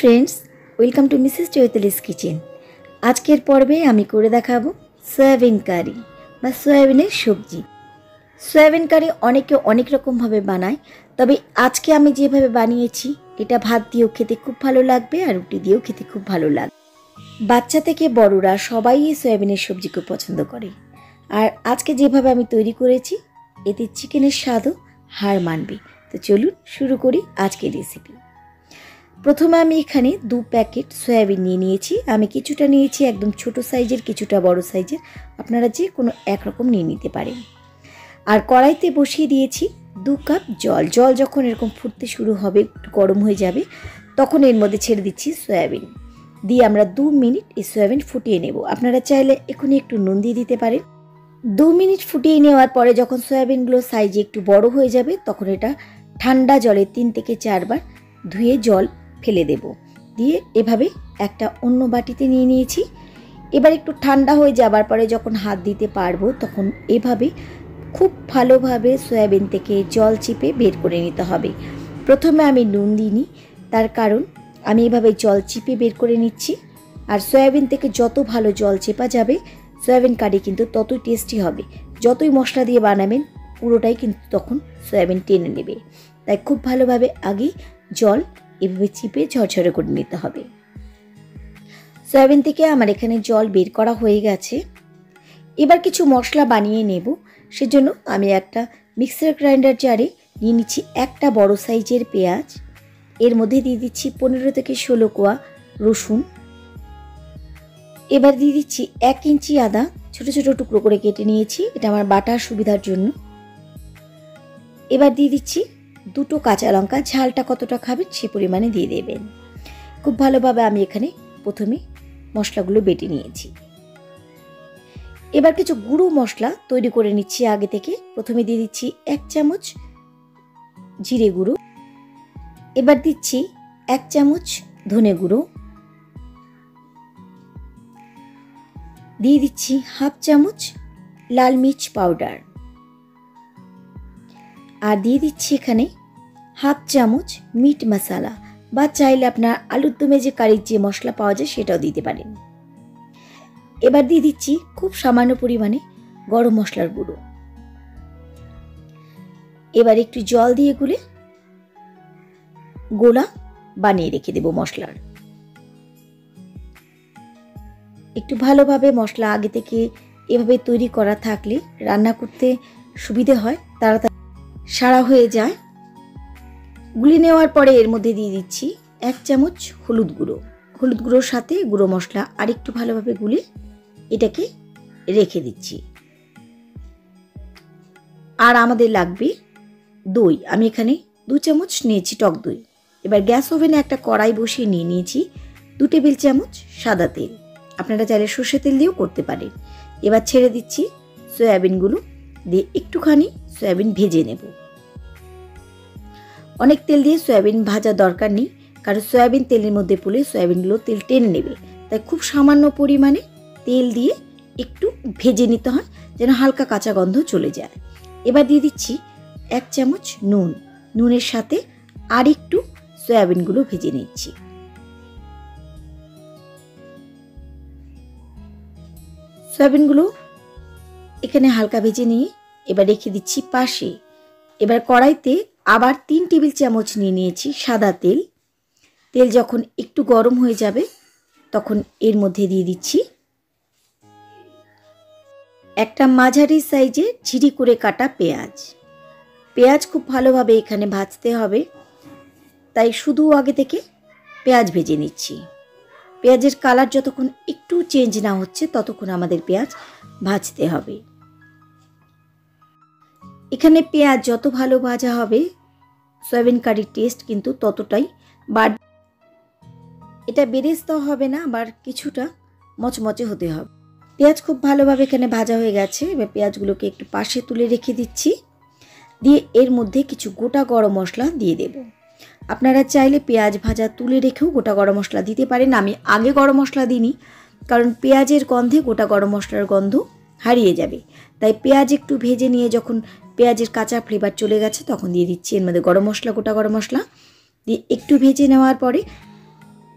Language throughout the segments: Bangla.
Friends, welcome to Mrs Chaitali's kitchen. আজকের পর্বে আমি করে দেখাবো সয়াবিন কারি বা সয়াবিনের সবজি। সয়াবিন কারি অনেকে অনেক রকমভাবে বানায়, তবে আজকে আমি যেভাবে বানিয়েছি এটা ভাত দিয়েও খেতে খুব ভালো লাগবে আর রুটি দিয়েও খেতে খুব ভালো লাগবে। বাচ্চা থেকে বড়রা সবাই এই সয়াবিনের সবজি খুব পছন্দ করে। আর আজকে যেভাবে আমি তৈরি করেছি এতে চিকেনের স্বাদও হার মানবে। তো চলুন শুরু করি আজকের রেসিপি। প্রথমে আমি এখানে 2 প্যাকেট সয়াবিন নিয়ে নিয়েছি। আমি কিছুটা নিয়েছি একদম ছোট সাইজের, কিছুটা বড় সাইজের, আপনারা যে কোনো একরকম নিয়ে নিতে পারেন। আর কড়াইতে বসিয়ে দিয়েছি 2 কাপ জল। জল যখন এরকম ফুটতে শুরু হবে, গরম হয়ে যাবে, তখন এর মধ্যে ছেড়ে দিচ্ছি সয়াবিন। দিয়ে আমরা 2 মিনিট এই সয়াবিন ফুটিয়ে নেব। আপনারা চাইলে এখনই একটু নুন দিয়ে দিতে পারেন। 2 মিনিট ফুটিয়ে নেওয়ার পরে যখন সয়াবিনগুলো সাইজে একটু বড় হয়ে যাবে, তখন এটা ঠান্ডা জলে 3 থেকে 4 বার ধুয়ে জল ফেলে দেব। দিয়ে এভাবে একটা অন্য বাটিতে নিয়ে নিয়েছি। এবার একটু ঠান্ডা হয়ে যাবার পরে যখন হাত দিতে পারবো, তখন এভাবে খুব ভালোভাবে সয়াবিন থেকে জল চিপে বের করে নিতে হবে। প্রথমে আমি নুন দিইনি, তার কারণ আমি এভাবে জল চিপে বের করে নিচ্ছি। আর সয়াবিন থেকে যত ভালো জল চেপা যাবে, সয়াবিন কারি কিন্তু ততই টেস্টি হবে। যতই মশলা দিয়ে বানাবেন পুরোটাই কিন্তু তখন সয়াবিন টেনে নেবে। তাই খুব ভালোভাবে আগেই জল এভাবে চিপে ঝরঝরে করে নিতে হবে। সয়াবিন থেকে আমার এখানে জল বের করা হয়ে গেছে। এবার কিছু মশলা বানিয়ে নেব। সেজন্য আমি একটা মিক্সার গ্রাইন্ডার জারে নিয়ে নিচ্ছি একটা বড় সাইজের পেঁয়াজ। এর মধ্যে দিয়ে দিচ্ছি 15 থেকে 16 কোয়া রসুন। এবার দিয়ে দিচ্ছি 1 ইঞ্চি আদা, ছোটো ছোটো টুকরো করে কেটে নিয়েছি, এটা আমার বাটার সুবিধার জন্য। এবার দিয়ে দিচ্ছি 2টো কাঁচা লঙ্কা, ঝালটা কতটা খাবেন সে পরিমাণে দিয়ে দেবেন। খুব ভালোভাবে আমি এখানে প্রথমে মশলাগুলো বেটে নিয়েছি। এবার কিছু গুঁড়ো মশলা তৈরি করে নিচ্ছি আগে থেকে। প্রথমে দিয়ে দিচ্ছি 1 চামচ জিরে গুঁড়ো। এবার দিচ্ছি 1 চামচ ধনে গুঁড়ো। দিয়ে দিচ্ছি 1/2 চামচ লাল মির্চ পাউডার। আর দিয়ে দিচ্ছি এখানে 1/2 চামচ মিট মশলা, বা চাইলে আপনার আলুর দমে যে কারির যে মশলা পাওয়া যায় সেটাও দিতে পারেন। এবার দিয়ে দিচ্ছি খুব সামান্য পরিমাণে গরম মশলার গুঁড়ো। এবার একটু জল দিয়ে গুলে গোলা বানিয়ে রেখে দেব মশলার। একটু ভালোভাবে মশলা আগে থেকে এভাবে তৈরি করা থাকলে রান্না করতে সুবিধে হয়, তাড়াতাড়ি সারা হয়ে যায়। গুলে নেওয়ার পরে এর মধ্যে দিয়ে দিচ্ছি 1 চামচ হলুদ গুঁড়ো। হলুদ গুঁড়োর সাথে গুঁড়ো মশলা আর একটু ভালোভাবে গুলে এটাকে রেখে দিচ্ছি। আর আমাদের লাগবে দই। আমি এখানে 2 চামচ নিয়েছি টক দই। এবার গ্যাস ওভেনে একটা কড়াই বসিয়ে নিয়ে নিয়েছি 2 টেবিল চামচ সাদা তেল। আপনারা চাইলে সর্ষে তেল দিয়েও করতে পারেন। এবার ছেড়ে দিচ্ছি সয়াবিনগুলো, দিয়ে একটুখানি সয়াবিন ভেজে নেব। অনেক তেল দিয়ে সয়াবিন ভাজা দরকার নেই, কারণ সয়াবিন তেলের মধ্যে পুলে সয়াবিনগুলো তেল টেনে নেবে। তাই খুব সামান্য পরিমাণে তেল দিয়ে একটু ভেজে নিতে হয়, যেন হালকা কাঁচা গন্ধ চলে যায়। এবার দিয়ে দিচ্ছি 1 চামচ নুন। নুনের সাথে আর একটু সয়াবিনগুলো ভেজে নিচ্ছি। সয়াবিনগুলো এখানে হালকা ভেজে নিয়ে এবার রেখে দিচ্ছি পাশে। এবার কড়াইতে আবার 3 টেবিল চামচ নিয়ে নিয়েছি সাদা তেল। তেল যখন একটু গরম হয়ে যাবে, তখন এর মধ্যে দিয়ে দিচ্ছি একটা মাঝারি সাইজের ঝিরি করে কাটা পেঁয়াজ। পেঁয়াজ খুব ভালোভাবে এখানে ভাজতে হবে, তাই শুধু আগে থেকে পেঁয়াজ ভেজে নিচ্ছি। পেঁয়াজের কালার যতক্ষণ একটু চেঞ্জ না হচ্ছে ততক্ষণ আমাদের পেঁয়াজ ভাজতে হবে। এখানে পেঁয়াজ যত ভালো ভাজা হবে সয়াবিন কারির টেস্ট কিন্তু ততটাই বাড়বে। এটা বেরেস্তা হবে না, আবার কিছুটা মচমচে হতে হবে। পেঁয়াজ খুব ভালোভাবে এখানে ভাজা হয়ে গেছে। এবার পেঁয়াজগুলোকে একটু পাশে তুলে রেখে দিচ্ছি। দিয়ে এর মধ্যে কিছু গোটা গরম মশলা দিয়ে দেব। আপনারা চাইলে পেঁয়াজ ভাজা তুলে রেখেও গোটা গরম মশলা দিতে পারেন। আমি আগে গরম মশলা দিইনি, কারণ পেঁয়াজের গন্ধে গোটা গরম মশলার গন্ধ হারিয়ে যাবে। তাই পেঁয়াজ একটু ভেজে নিয়ে যখন পেঁয়াজের কাঁচা ফ্লেভার চলে গেছে, তখন দিয়ে দিচ্ছি এর মধ্যে গরম মশলা, গোটা গরম মশলা দিয়ে একটু ভেজে নেওয়ার পরে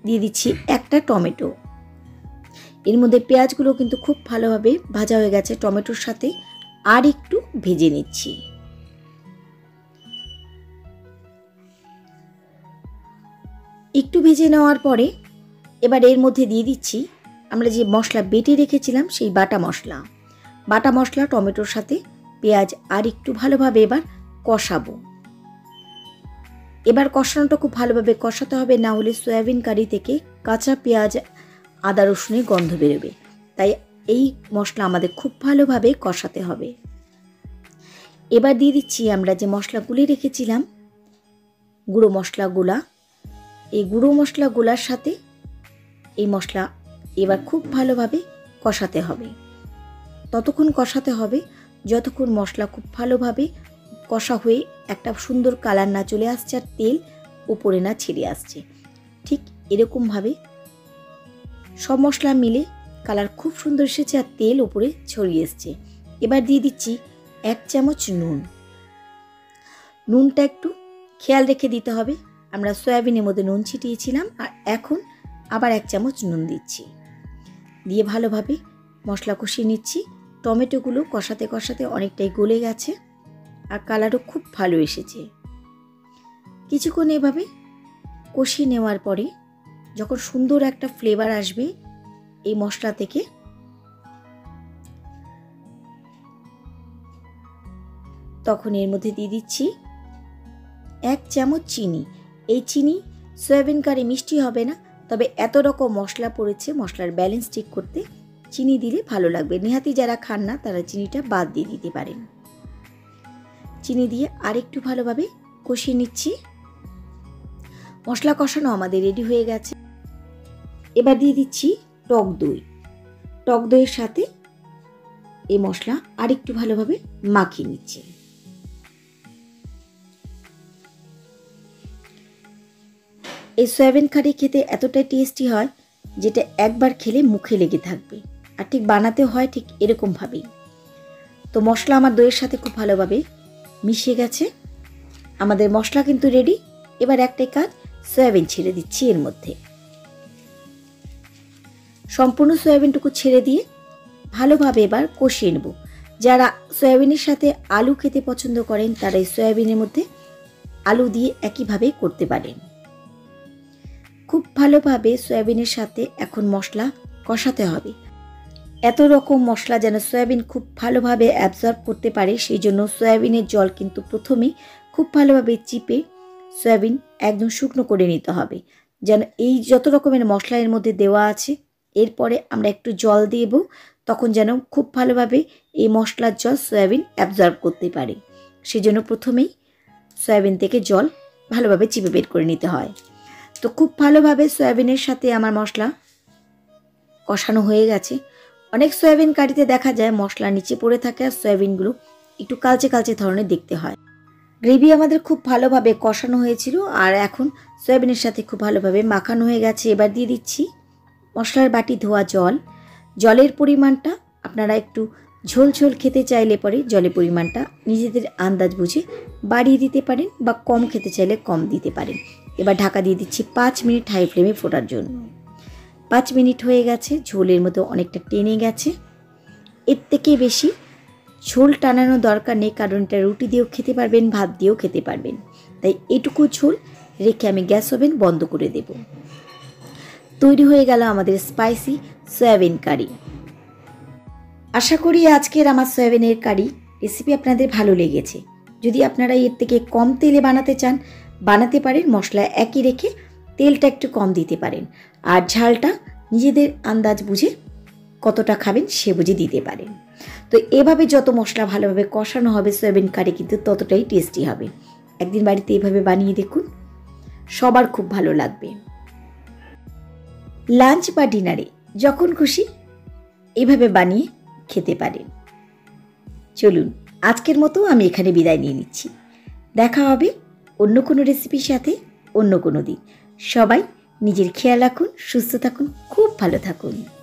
দিয়ে দিচ্ছি একটা টমেটো। এর মধ্যে পেঁয়াজগুলো কিন্তু খুব ভালোভাবে ভাজা হয়ে গেছে, টমেটোর সাথে আর একটু ভেজে নিচ্ছি। একটু ভেজে নেওয়ার পরে এবার এর মধ্যে দিয়ে দিচ্ছি আমরা যে মশলা বেটে রেখেছিলাম সেই বাটা মশলা। বাটা মশলা টমেটোর সাথে পেঁয়াজ আর একটু ভালোভাবে এবার কষাবো। এবার কষানোটা খুব ভালোভাবে কষাতে হবে, না হলে সয়াবিন কারি থেকে কাঁচা পেঁয়াজ আদা রসুনের গন্ধ বেরোবে। তাই এই মশলা আমাদের খুব ভালোভাবে কষাতে হবে। এবার দিয়ে দিচ্ছি আমরা যে মশলা গুলে রেখেছিলাম গুঁড়ো মশলা গুলা। এই গুঁড়ো মশলা গুলার সাথে এই মশলা এবার খুব ভালোভাবে কষাতে হবে, ততক্ষণ কষাতে হবে যতক্ষণ মশলা খুব ভালোভাবে কষা হয়ে একটা সুন্দর কালার না চলে আসছে আর তেল উপরে না ছেড়ে আসছে। ঠিক এরকমভাবে সব মশলা মিলে কালার খুব সুন্দর এসেছে আর তেল উপরে ছড়িয়ে এসছে। এবার দিয়ে দিচ্ছি 1 চামচ নুন। নুনটা একটু খেয়াল রেখে দিতে হবে, আমরা সয়াবিনের মধ্যে নুন ছিটিয়েছিলাম আর এখন আবার 1 চামচ নুন দিচ্ছি। দিয়ে ভালোভাবে মশলা কষিয়ে নিচ্ছি। টমেটোগুলো কষাতে কষাতে অনেকটাই গলে গেছে আর কালারও খুব ভালো এসেছে। কিছুক্ষণ এভাবে কষিয়ে নেওয়ার পরে যখন সুন্দর একটা ফ্লেভার আসবে এই মশলা থেকে, তখন এর মধ্যে দিয়ে দিচ্ছি 1 চামচ চিনি। এই চিনি সয়াবিন কারি মিষ্টি হবে না, তবে এত রকম মশলা পড়েছে, মশলার ব্যালেন্স ঠিক করতে চিনি দিলে ভালো লাগবে। নিহাতি যারা খান না তারা চিনিটা বাদ দিয়ে দিতে পারেন। চিনি দিয়ে আরেকটু ভালোভাবে কষিয়ে নিচ্ছি। মশলা কষানো আমাদের রেডি হয়ে গেছে। এবার দিয়ে দিচ্ছি টক দই। টক দইয়ের সাথে এই মশলা আরেকটু ভালোভাবে মাখিয়ে নিচ্ছি। এই সয়াবিন কারি খেতে এতটাই টেস্টি হয় যেটা একবার খেলে মুখে লেগে থাকবে, আর ঠিক বানাতে হয় ঠিক এরকমভাবেই। তো মশলা আমার দইয়ের সাথে খুব ভালোভাবে মিশে গেছে, আমাদের মশলা কিন্তু রেডি। এবার একটাই কাজ, সয়াবিন ছেড়ে দিচ্ছি এর মধ্যে। সম্পূর্ণ সয়াবিনটুকু ছেড়ে দিয়ে ভালোভাবে এবার কষিয়ে নেব। যারা সয়াবিনের সাথে আলু খেতে পছন্দ করেন তারা এই সয়াবিনের মধ্যে আলু দিয়ে একইভাবে করতে পারেন। খুব ভালোভাবে সয়াবিনের সাথে এখন মশলা কষাতে হবে। এত রকম মশলা যেন সয়াবিন খুব ভালোভাবে অ্যাবজর্ব করতে পারে, সেই জন্য সয়াবিনের জল কিন্তু প্রথমে খুব ভালোভাবে চিপে সয়াবিন একদম শুকনো করে নিতে হবে, যেন এই যত রকমের মশলা এর মধ্যে দেওয়া আছে। এরপরে আমরা একটু জল দেব, তখন যেন খুব ভালোভাবে এই মশলার জল সয়াবিন অ্যাবজর্ব করতে পারে। সেজন্য প্রথমেই সয়াবিন থেকে জল ভালোভাবে চিপে বের করে নিতে হয়। তো খুব ভালোভাবে সয়াবিনের সাথে আমার মশলা কষানো হয়ে গেছে। অনেক সয়াবিন কারিতে দেখা যায় মশলা নিচে পড়ে থাকে আর সয়াবিনগুলো একটু কালচে কালচে ধরনের দেখতে হয়। গ্রেভি আমাদের খুব ভালোভাবে কষানো হয়েছিল আর এখন সয়াবিনের সাথে খুব ভালোভাবে মাখানো হয়ে গেছে। এবার দিয়ে দিচ্ছি মশলার বাটি ধোয়া জল। জলের পরিমাণটা আপনারা একটু ঝোল ঝোল খেতে চাইলে পরে জলের পরিমাণটা নিজেদের আন্দাজ বুঝে বাড়িয়ে দিতে পারেন, বা কম খেতে চাইলে কম দিতে পারেন। এবার ঢাকা দিয়ে দিচ্ছি 5 মিনিট হাই ফ্লেমে ফোটার জন্য। 5 মিনিট হয়ে গেছে, ঝোলের মতো অনেকটা টেনে গেছে। এর থেকে বেশি ঝোল টানানো দরকার নেই, কারণ এটা রুটি দিয়েও খেতে পারবেন, ভাত দিয়েও খেতে পারবেন। তাই এটুকু ঝোল রেখে আমি গ্যাস ওভেন বন্ধ করে দেব। তৈরি হয়ে গেল আমাদের স্পাইসি সয়াবিন কারি। আশা করি আজকের আমার সয়াবিনের কারি রেসিপি আপনাদের ভালো লেগেছে। যদি আপনারা এর থেকে কম তেলে বানাতে চান বানাতে পারেন, মশলা একই রেখে তেলটা একটু কম দিতে পারেন, আর ঝালটা নিজেদের আন্দাজ বুঝে কতটা খাবেন সে বুঝে দিতে পারেন। তো এভাবে যত মশলা ভালোভাবে কষানো হবে সয়াবিন কারি কিন্তু ততটাই টেস্টি হবে। একদিন বাড়িতে এভাবে বানিয়ে দেখুন, সবার খুব ভালো লাগবে। লাঞ্চ বা ডিনারে যখন খুশি এভাবে বানিয়ে খেতে পারেন। চলুন আজকের মতো আমি এখানে বিদায় নিয়ে নিচ্ছি। দেখা হবে অন্য কোনো রেসিপির সাথে অন্য কোনো দিন। সবাই নিজের খেয়াল রাখুন, সুস্থ থাকুন, খুব ভালো থাকুন।